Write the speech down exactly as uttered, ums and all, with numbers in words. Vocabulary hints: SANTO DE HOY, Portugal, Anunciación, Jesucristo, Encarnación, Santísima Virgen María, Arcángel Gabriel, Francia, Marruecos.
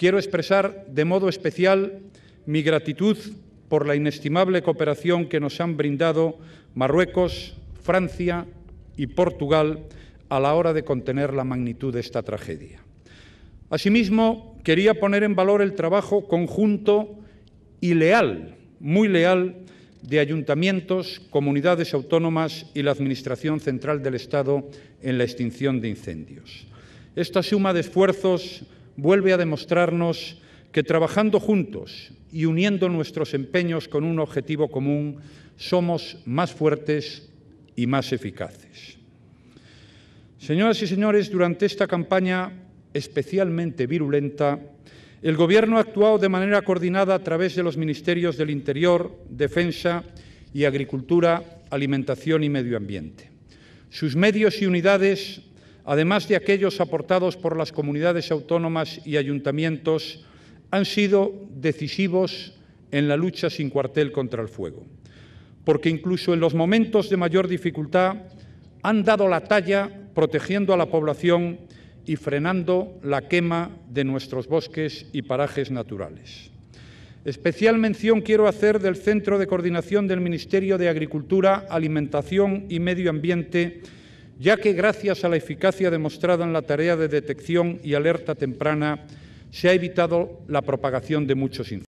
quiero expresar de modo especial mi gratitud por la inestimable cooperación que nos han brindado Marruecos, Francia y Portugal a la hora de contener la magnitud de esta tragedia. Asimismo, quería poner en valor el trabajo conjunto y leal, muy leal, de ayuntamientos, comunidades autónomas y la Administración Central del Estado en la extinción de incendios. Esta suma de esfuerzos vuelve a demostrarnos que trabajando juntos y uniendo nuestros empeños con un objetivo común, somos más fuertes y más eficaces. Señoras y señores, durante esta campaña especialmente virulenta, el Gobierno ha actuado de manera coordinada a través de los Ministerios del Interior, Defensa y Agricultura, Alimentación y Medio Ambiente. Sus medios y unidades, además de aquellos aportados por las comunidades autónomas y ayuntamientos, han sido decisivos en la lucha sin cuartel contra el fuego, porque incluso en los momentos de mayor dificultad han dado la talla protegiendo a la población y frenando la quema de nuestros bosques y parajes naturales. Especial mención quiero hacer del Centro de Coordinación del Ministerio de Agricultura, Alimentación y Medio Ambiente, ya que gracias a la eficacia demostrada en la tarea de detección y alerta temprana, se ha evitado la propagación de muchos incendios.